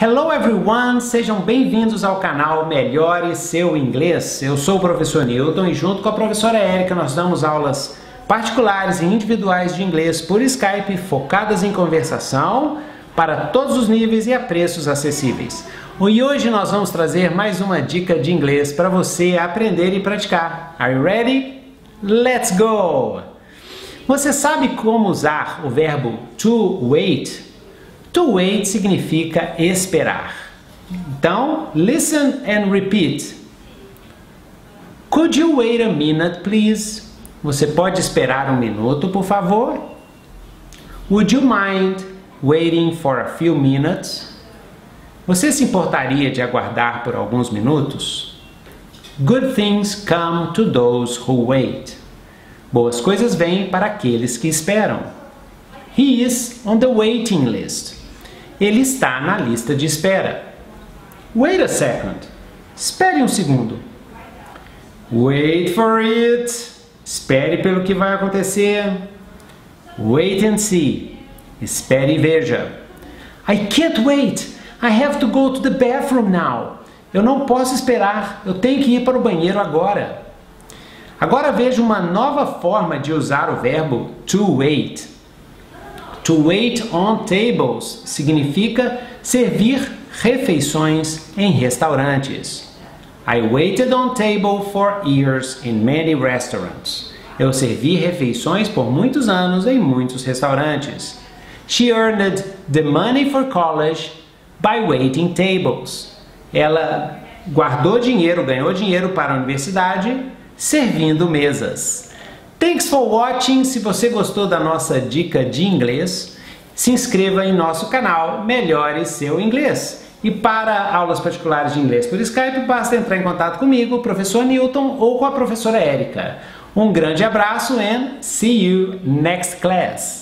Hello everyone, sejam bem-vindos ao canal Melhore Seu Inglês. Eu sou o professor Newton e junto com a professora Érika nós damos aulas particulares e individuais de inglês por Skype, focadas em conversação para todos os níveis e a preços acessíveis. E hoje nós vamos trazer mais uma dica de inglês para você aprender e praticar. Are you ready? Let's go! Você sabe como usar o verbo to wait? To wait significa esperar. Então, listen and repeat. Could you wait a minute, please? Você pode esperar um minuto, por favor? Would you mind waiting for a few minutes? Você se importaria de aguardar por alguns minutos? Good things come to those who wait. Boas coisas vêm para aqueles que esperam. He is on the waiting list. Ele está na lista de espera. Wait a second. Espere um segundo. Wait for it. Espere pelo que vai acontecer. Wait and see. Espere e veja. I can't wait. I have to go to the bathroom now. Eu não posso esperar. Eu tenho que ir para o banheiro agora. Agora veja uma nova forma de usar o verbo to wait. To wait on tables significa servir refeições em restaurantes. I waited on table for years in many restaurants. Eu servi refeições por muitos anos em muitos restaurantes. She earned the money for college by waiting tables. Ela ganhou dinheiro para a universidade, servindo mesas. Thanks for watching. Se você gostou da nossa dica de inglês, se inscreva em nosso canal Melhore Seu Inglês. E para aulas particulares de inglês por Skype, basta entrar em contato comigo, professor Newton, ou com a professora Érika. Um grande abraço and see you next class!